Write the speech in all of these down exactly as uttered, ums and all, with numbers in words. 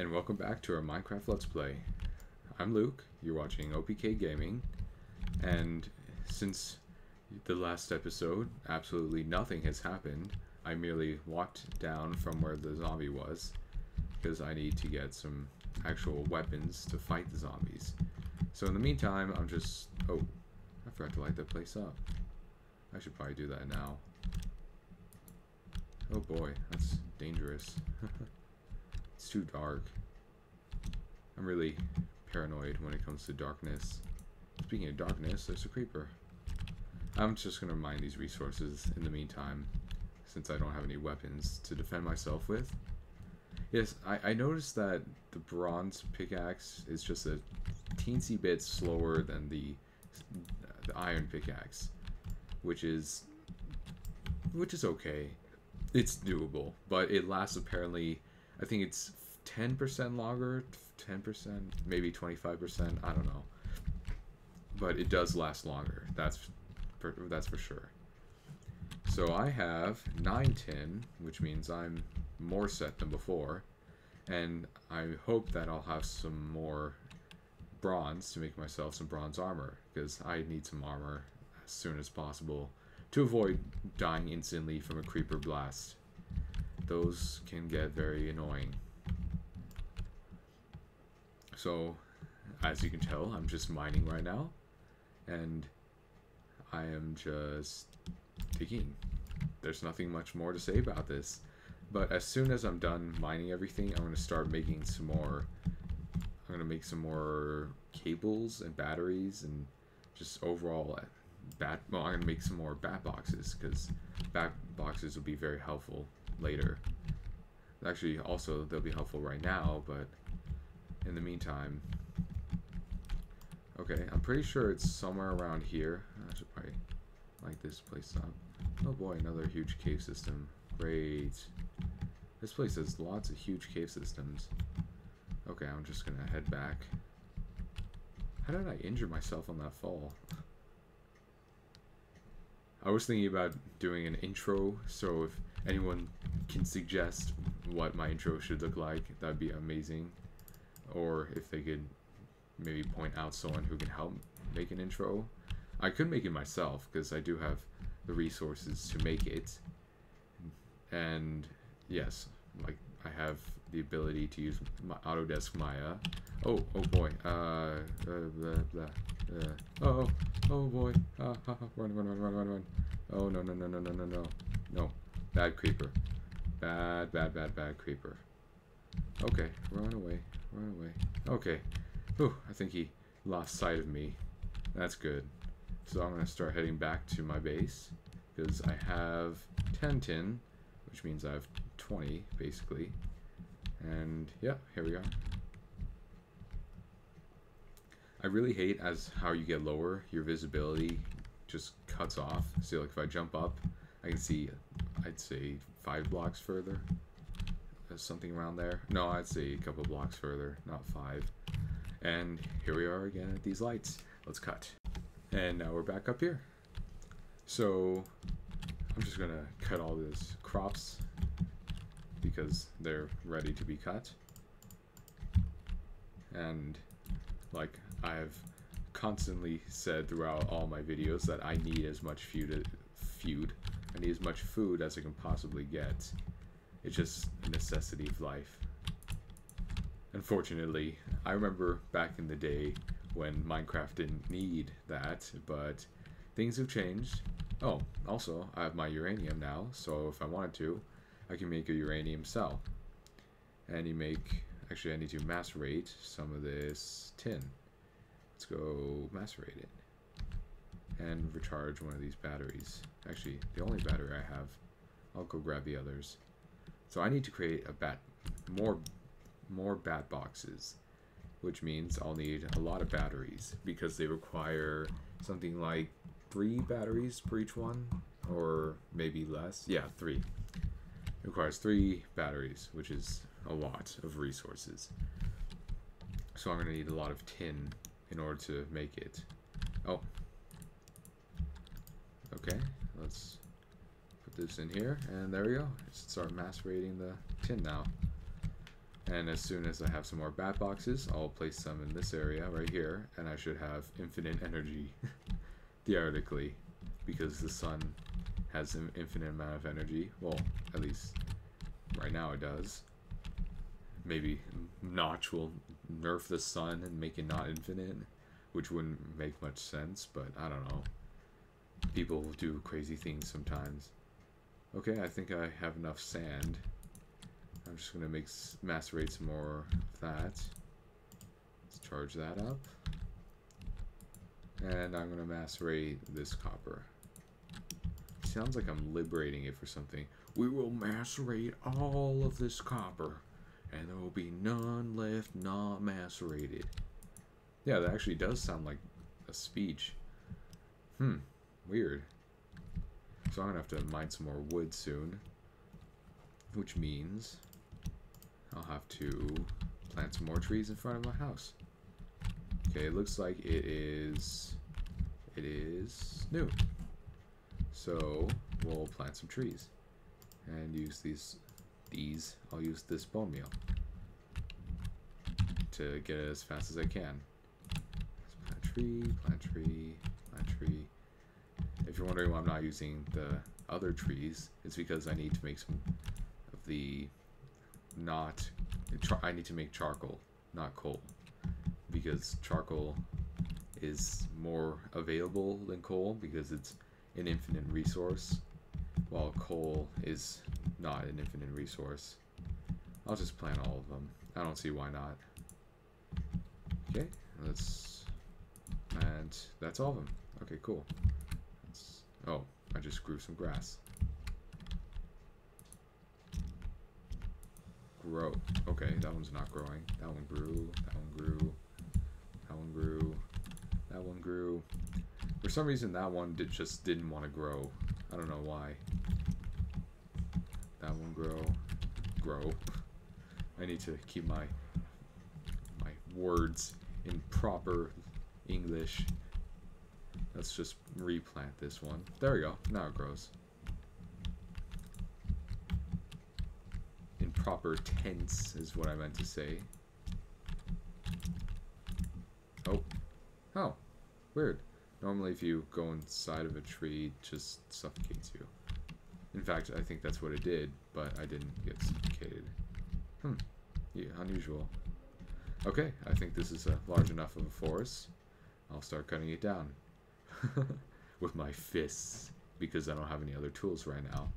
and welcome back to our Minecraft Let's Play. I'm Luke, you're watching O P K Gaming, and since the last episode, absolutely nothing has happened. I merely walked down from where the zombie was, because I need to get some actual weapons to fight the zombies. So in the meantime, I'm just... oh, I forgot to light that place up. I should probably do that now. Oh boy, that's dangerous. It's too dark. I'm really paranoid when it comes to darkness. Speaking of darkness, there's a creeper. I'm just gonna mine these resources in the meantime, since I don't have any weapons to defend myself with. Yes, I, I noticed that the bronze pickaxe is just a teensy bit slower than the, the iron pickaxe, which is which is okay. It's doable, but it lasts apparently, I think it's ten percent longer, ten percent, maybe twenty-five percent, I don't know. But it does last longer, that's for, that's for sure. So I have nine tin, which means I'm more set than before, and I hope that I'll have some more bronze to make myself some bronze armor, because I need some armor as soon as possible to avoid dying instantly from a creeper blast. Those can get very annoying. So, as you can tell, I'm just mining right now, and I am just digging. There's nothing much more to say about this, but as soon as I'm done mining everything, I'm going to start making some more, I'm going to make some more cables and batteries and just overall bat, well, I'm going to make some more bat boxes, because bat boxes will be very helpful later. Actually, also, they'll be helpful right now, but in the meantime... okay, I'm pretty sure it's somewhere around here. I should probably light this place up. Oh boy, another huge cave system. Great. This place has lots of huge cave systems. Okay, I'm just gonna head back. How did I injure myself on that fall? I was thinking about doing an intro, so if anyone can suggest what my intro should look like, that'd be amazing. Or if they could maybe point out someone who can help make an intro. I could make it myself, because I do have the resources to make it. And yes, like I have the ability to use my Autodesk Maya. Oh, oh boy. Uh, uh, blah, blah, uh. Oh, oh boy. Uh, uh, run, run, run, run, run, run. Oh, no, no, no, no, no, no, no. No. Bad creeper. Bad, bad, bad, bad creeper. Okay, run away. Run away. Okay. Whew, I think he lost sight of me. That's good. So I'm going to start heading back to my base, because I have ten tin, which means I have twenty, basically. And, yeah, here we are. I really hate as how you get lower, your visibility just cuts off. See, like, if I jump up, I can see, I'd say, five blocks further. There's something around there. No, I'd say a couple blocks further, not five. And here we are again at these lights. Let's cut. And now we're back up here. So, I'm just going to cut all these crops, because they're ready to be cut. And... like I've constantly said throughout all my videos, that I need as much food, food, I need as much food as I can possibly get. It's just a necessity of life. Unfortunately, I remember back in the day when Minecraft didn't need that, but things have changed. Oh, also, I have my uranium now, so if I wanted to, I can make a uranium cell. And you make... actually, I need to macerate some of this tin. Let's go macerate it. And recharge one of these batteries. Actually, the only battery I have. I'll go grab the others. So I need to create a bat, more, more bat boxes, which means I'll need a lot of batteries, because they require something like three batteries for each one, or maybe less. Yeah, three. It requires three batteries, which is a lot of resources. So I'm going to need a lot of tin in order to make it. Oh. Okay, let's put this in here, and there we go. Just start macerating the tin now. And as soon as I have some more bat boxes, I'll place some in this area right here, and I should have infinite energy theoretically, because the sun has an infinite amount of energy. Well, at least right now it does. Maybe Notch will nerf the sun and make it not infinite, which wouldn't make much sense, but I don't know. People will do crazy things sometimes. Okay, I think I have enough sand. I'm just going to make macerate some more of that. Let's charge that up. And I'm going to macerate this copper. Sounds like I'm liberating it for something. We will macerate all of this copper, and there will be none left not macerated. Yeah, that actually does sound like a speech. Hmm, weird. So I'm going to have to mine some more wood soon, which means I'll have to plant some more trees in front of my house. Okay, it looks like it is it is new. So we'll plant some trees and use these these. I'll use this bone meal to get it as fast as I can. Let's plant tree, plant tree, plant tree. If you're wondering why I'm not using the other trees, it's because I need to make some of the not I need to make charcoal, not coal, because charcoal is more available than coal because it's an infinite resource, while coal is not an infinite resource. I'll just plant all of them. I don't see why not. Okay, let's and that's all of them. Okay, cool. Let's, oh, I just grew some grass. Grow. Okay, that one's not growing. That one grew. That one grew. That one grew. That one grew. For some reason, that one did just didn't want to grow. I don't know why. That one grow. Grow. I need to keep my my words in proper English. Let's just replant this one. There we go. Now it grows. In proper tense is what I meant to say. Oh. Oh. Weird. Normally if you go inside of a tree, it just suffocates you. In fact, I think that's what it did, but I didn't get suffocated. Hmm. Yeah, unusual. Okay, I think this is a large enough of a forest. I'll start cutting it down. With my fists, because I don't have any other tools right now.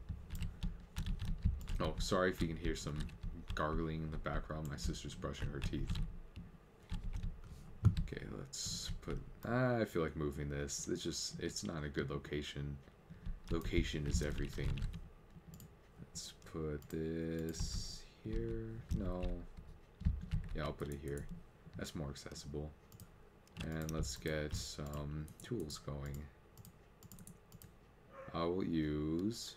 Oh, sorry if you can hear some gargling in the background. My sister's brushing her teeth. Okay, let's put... Ah, I feel like moving this. It's just... It's not a good location. Location is everything. Let's put this here. No. Yeah, I'll put it here. That's more accessible. And let's get some tools going. I will use...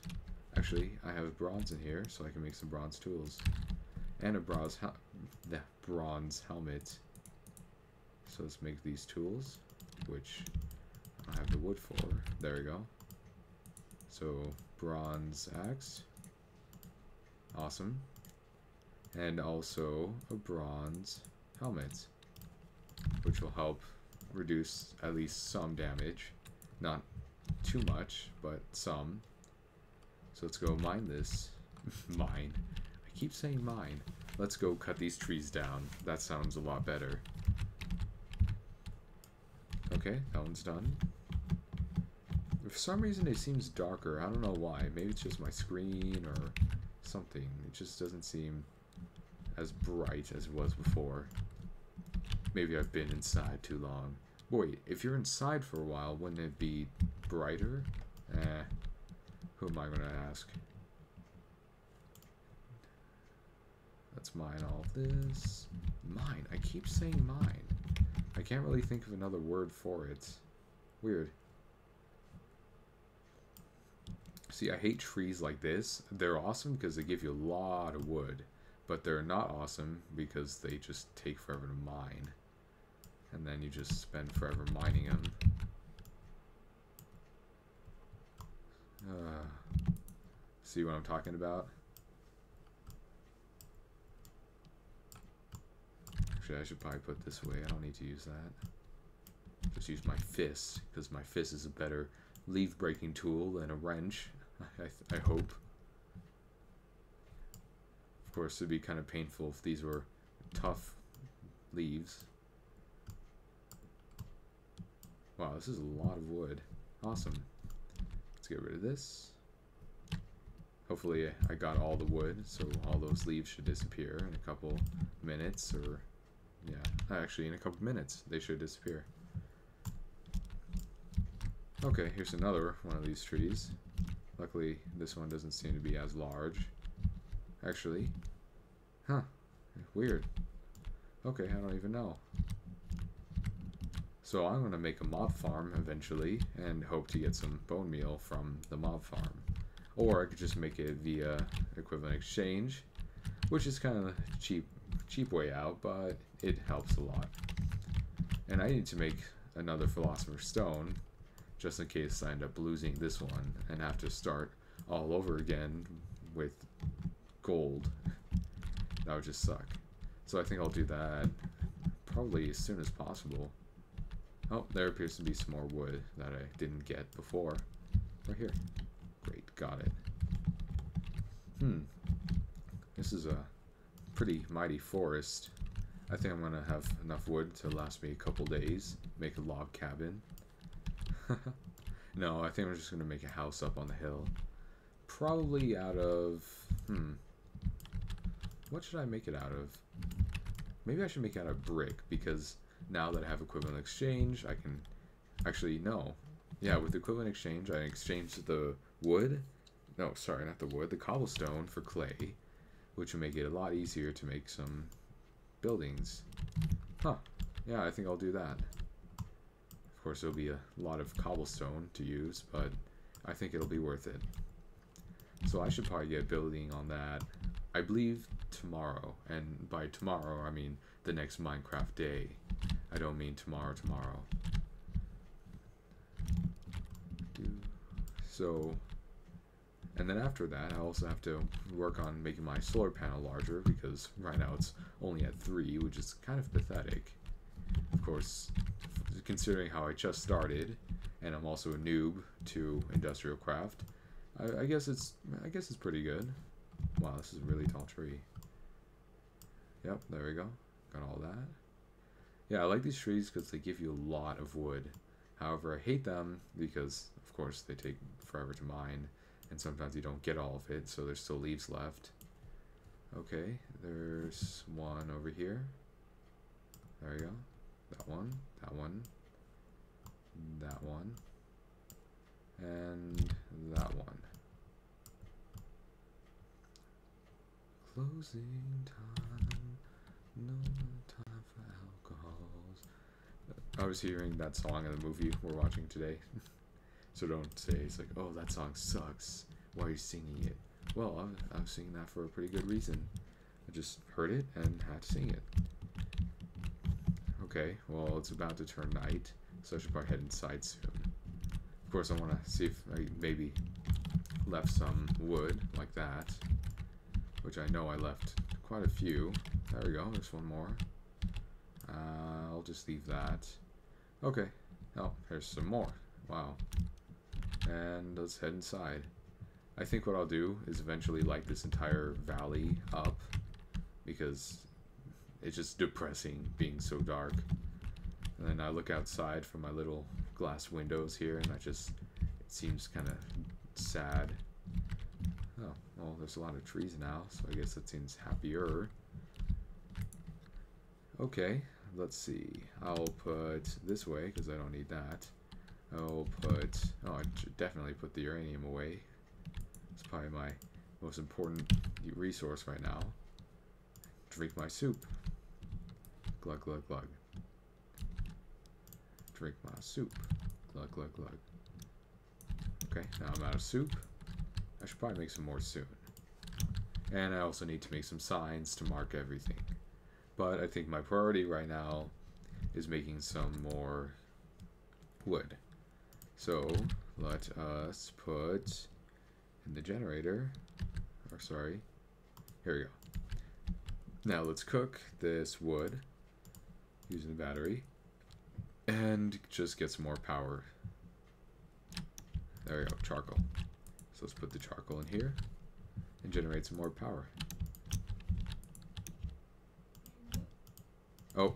Actually, I have bronze in here, so I can make some bronze tools. And a bronze, hel the bronze helmet. So let's make these tools, which I have the wood for. There we go. So, bronze axe. Awesome. And also a bronze helmet, which will help reduce at least some damage. Not too much, but some. So let's go mine this. Mine. I keep saying mine. Let's go cut these trees down. That sounds a lot better. Okay, that one's done. For some reason it seems darker. I don't know why. Maybe it's just my screen or something. It just doesn't seem as bright as it was before. Maybe I've been inside too long. Boy, if you're inside for a while, wouldn't it be brighter? Eh. Who am I going to ask? Let's mine all of this. Mine. I keep saying mine. I can't really think of another word for it. Weird. See, I hate trees like this. They're awesome because they give you a lot of wood. But they're not awesome because they just take forever to mine. And then you just spend forever mining them. Uh, see what I'm talking about? Actually, I should probably put it this way. I don't need to use that. Just use my fist, because my fist is a better leaf-breaking tool than a wrench, I, th I hope. Of course, it would be kind of painful if these were tough leaves. Wow, this is a lot of wood. Awesome. Let's get rid of this. Hopefully I got all the wood, so all those leaves should disappear in a couple minutes, or, yeah, actually in a couple minutes they should disappear. Okay, here's another one of these trees. Luckily, this one doesn't seem to be as large. Actually, huh, weird. Okay, I don't even know. So I'm going to make a mob farm eventually, and hope to get some bone meal from the mob farm. Or I could just make it via equivalent exchange, which is kind of a cheap, cheap way out, but it helps a lot. And I need to make another philosopher's stone, just in case I end up losing this one and have to start all over again with gold. That would just suck. So I think I'll do that probably as soon as possible. Oh, there appears to be some more wood that I didn't get before. Right here. Great, got it. Hmm. This is a pretty mighty forest. I think I'm gonna have enough wood to last me a couple days. Make a log cabin. No, I think I'm just gonna make a house up on the hill. Probably out of... Hmm. What should I make it out of? Maybe I should make it out of brick, because now that I have equivalent exchange, I can... Actually, no. Yeah, with equivalent exchange, I exchanged the wood... No, sorry, not the wood. The cobblestone for clay, which will make it a lot easier to make some buildings. Huh. Yeah, I think I'll do that. Of course, there'll be a lot of cobblestone to use, but I think it'll be worth it. So I should probably get building on that, I believe, tomorrow. And by tomorrow, I mean the next Minecraft day. I don't mean tomorrow tomorrow. So, and then after that, I also have to work on making my solar panel larger, because right now it's only at three, which is kind of pathetic. Of course, considering how I just started, and I'm also a noob to Industrial Craft, I, I guess it's I guess it's pretty good. Wow, this is a really tall tree. Yep, there we go. Got all that. Yeah, I like these trees because they give you a lot of wood. However, I hate them because, of course, they take forever to mine, and sometimes you don't get all of it, so there's still leaves left. Okay, there's one over here. There we go. That one, that one, that one, and that one. Closing time, no time for alcohols. I was hearing that song in the movie we're watching today. So don't say it's like, oh, that song sucks, why are you singing it? Well, I'm, I'm singing that for a pretty good reason. I just heard it and had to sing it. Okay, well, it's about to turn night, so I should probably head inside soon. Of course, I want to see if I maybe left some wood like that, which I know I left quite a few. There we go, there's one more. Uh, I'll just leave that. Okay, oh, here's some more. Wow. And let's head inside. I think what I'll do is eventually light this entire valley up, because it's just depressing being so dark. And then I look outside from my little glass windows here, and that just, it seems kind of sad. Oh, well, there's a lot of trees now, so I guess it seems happier. Okay, let's see. I'll put this way, because I don't need that. I'll put, oh, I should definitely put the uranium away. It's probably my most important resource right now. Drink my soup. Glug, glug, glug. Drink my soup. Glug, glug, glug. Okay, now I'm out of soup. I should probably make some more soon. And I also need to make some signs to mark everything. But I think my priority right now is making some more wood. So let us put in the generator, or sorry, here we go. Now let's cook this wood, using a battery, and just get some more power. There we go, charcoal. So let's put the charcoal in here and generate some more power. Oh,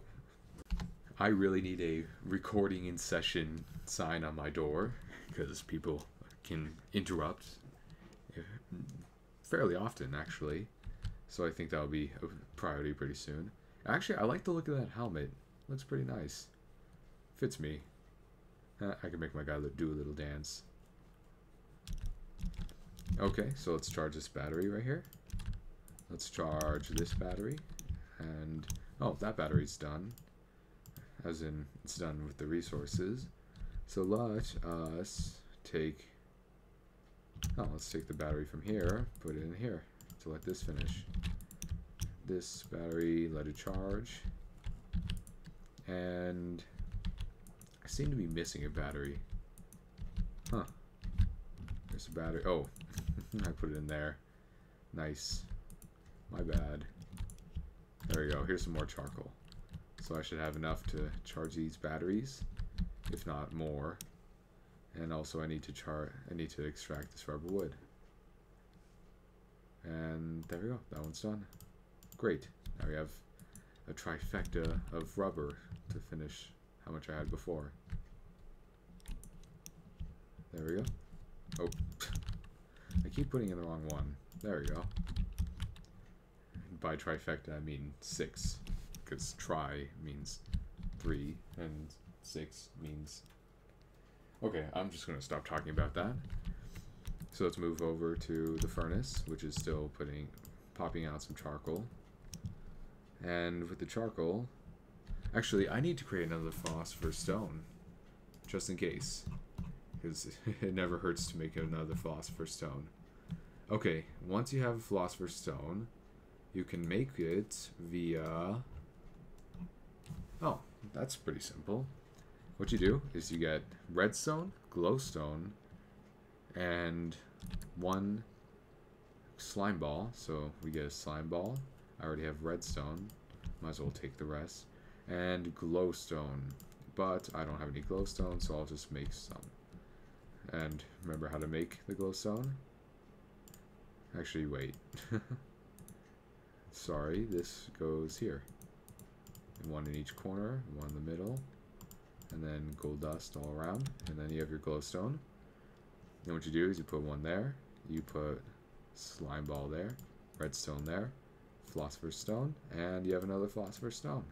I really need a recording in session sign on my door, because people can interrupt fairly often, actually. So I think that'll be a priority pretty soon. Actually, I like the look of that helmet. Looks pretty nice. Fits me. I can make my guy do a little dance. Okay, so let's charge this battery right here. Let's charge this battery. And, oh, that battery's done. As in, it's done with the resources. So let us take... Oh, let's take the battery from here, put it in here to let this finish. This battery, let it charge. And I seem to be missing a battery. Huh. There's a battery. Oh, I put it in there. Nice. My bad. There we go. Here's some more charcoal. So I should have enough to charge these batteries, if not more. And also I need to char I need to extract this rubber wood. And there we go. That one's done. Great. Now we have a trifecta of rubber to finish how much I had before. There we go. Oh, I keep putting in the wrong one. There we go. And by trifecta I mean six, because tri means three and six means... Okay, I'm just going to stop talking about that. So let's move over to the furnace, which is still putting, popping out some charcoal. And with the charcoal... Actually, I need to create another philosopher's stone, just in case, because it never hurts to make another philosopher's stone. Okay, once you have a philosopher's stone, you can make it via... Oh, that's pretty simple. What you do is you get redstone, glowstone, and one slime ball. So we get a slime ball. I already have redstone. Might as well take the rest. And glowstone. But I don't have any glowstone, so I'll just make some. And remember how to make the glowstone? Actually, wait. Sorry, this goes here. One in each corner, one in the middle. And then gold dust all around, and then you have your glowstone. Then what you do is you put one there, you put slime ball there, redstone there, philosopher's stone, and you have another philosopher's stone.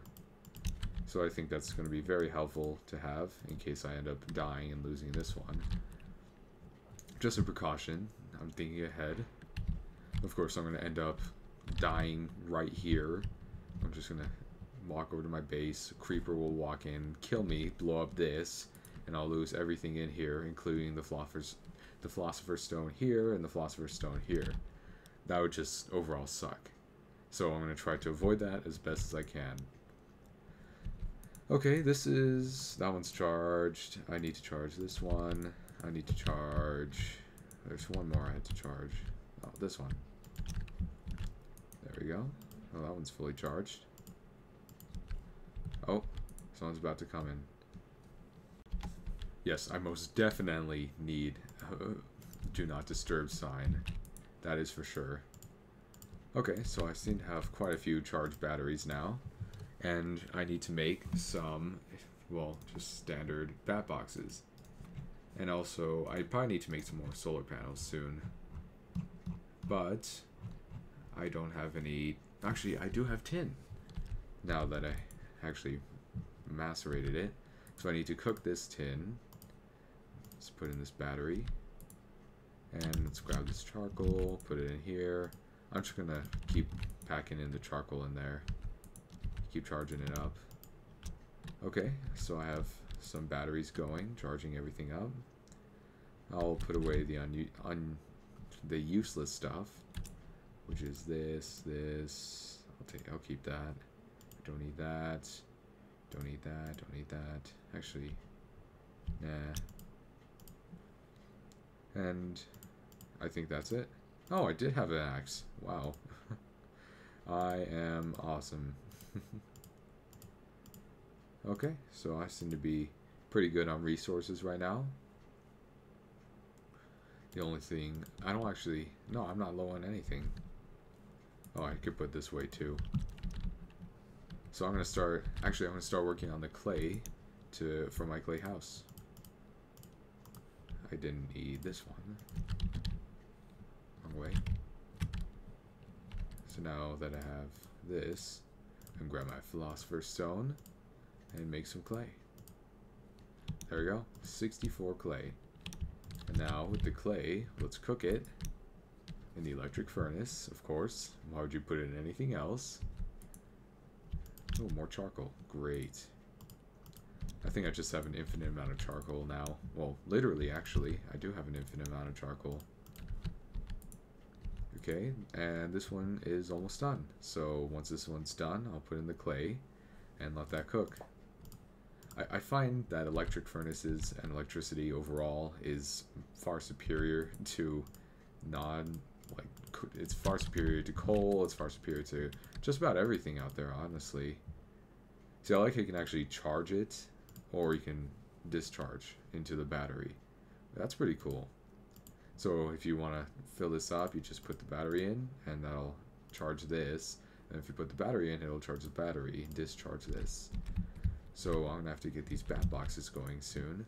So I think that's going to be very helpful to have in case I end up dying and losing this one. Just a precaution, I'm thinking ahead. Of course I'm going to end up dying right here. I'm just going to walk over to my base, a creeper will walk in, kill me, blow up this, and I'll lose everything in here, including the philosopher's, the philosopher's stone here and the philosopher's stone here. That would just overall suck. So I'm going to try to avoid that as best as I can. Okay, this is... that one's charged. I need to charge this one. I need to charge... There's one more I had to charge. Oh, this one. There we go. Oh, that one's fully charged. Oh, someone's about to come in. Yes, I most definitely need a do not disturb sign. That is for sure. Okay, so I seem to have quite a few charged batteries now. And I need to make some, well, just standard bat boxes. And also, I probably need to make some more solar panels soon. But, I don't have any... Actually, I do have tin. Now that I... actually macerated it. So I need to cook this tin. Let's put in this battery. And let's grab this charcoal, put it in here. I'm just gonna keep packing in the charcoal in there. Keep charging it up. Okay, so I have some batteries going, charging everything up. I'll put away the un un the useless stuff, which is this, this. I'll take, I'll keep that. Don't need that. Don't need that. Don't need that. Actually, nah. And I think that's it. Oh, I did have an axe. Wow. I am awesome. Okay, so I seem to be pretty good on resources right now. The only thing, I don't actually, no, I'm not low on anything. Oh, I could put this way too. So I'm going to start, actually I'm going to start working on the clay to for my clay house. I didn't need this one. Wrong way. So now that I have this, I'm going to grab my philosopher's stone and make some clay. There we go, sixty-four clay. And now with the clay, let's cook it in the electric furnace, of course. Why would you put it in anything else? Oh, more charcoal, great. I think I just have an infinite amount of charcoal now. Well, literally, actually, I do have an infinite amount of charcoal. Okay, and this one is almost done. So once this one's done, I'll put in the clay and let that cook. I, I find that electric furnaces and electricity overall is far superior to non, like, it's far superior to coal, it's far superior to just about everything out there, honestly. See, I like how you can actually charge it, or you can discharge into the battery. That's pretty cool. So if you want to fill this up, you just put the battery in, and that'll charge this. And if you put the battery in, it'll charge the battery and discharge this. So I'm going to have to get these bat boxes going soon.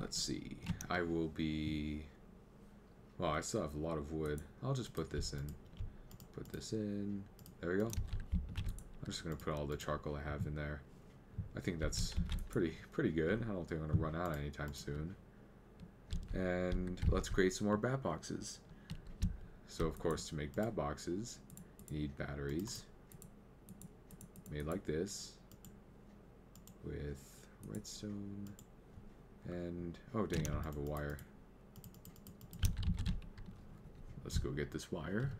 Let's see. I will be... Well, I still have a lot of wood. I'll just put this in. Put this in. There we go. I'm just going to put all the charcoal I have in there. I think that's pretty pretty good. I don't think I'm going to run out anytime soon. And let's create some more bat boxes. So, of course, to make bat boxes, you need batteries. Made like this. With redstone. And, oh dang, I don't have a wire. Let's go get this wire.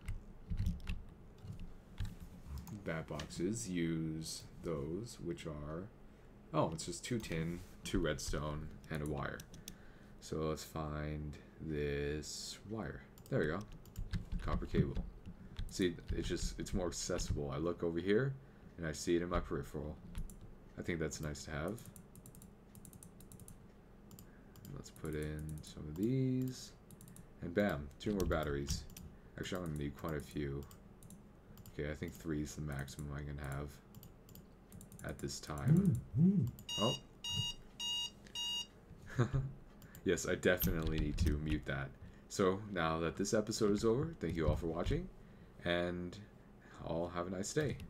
Bat boxes use those, which are, oh, it's just two tin, two redstone, and a wire. So let's find this wire. There we go. Copper cable. See, it's just, it's more accessible. I look over here, and I see it in my peripheral. I think that's nice to have. Let's put in some of these. And bam, two more batteries. Actually, I'm going to need quite a few. Okay, I think three is the maximum I can have at this time. Oh. Yes, I definitely need to mute that. So, now that this episode is over, thank you all for watching, and all have a nice day.